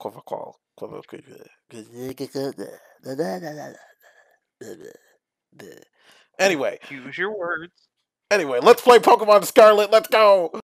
Quivacal. Anyway. Use your words. Anyway, let's play Pokemon Scarlet. Let's go.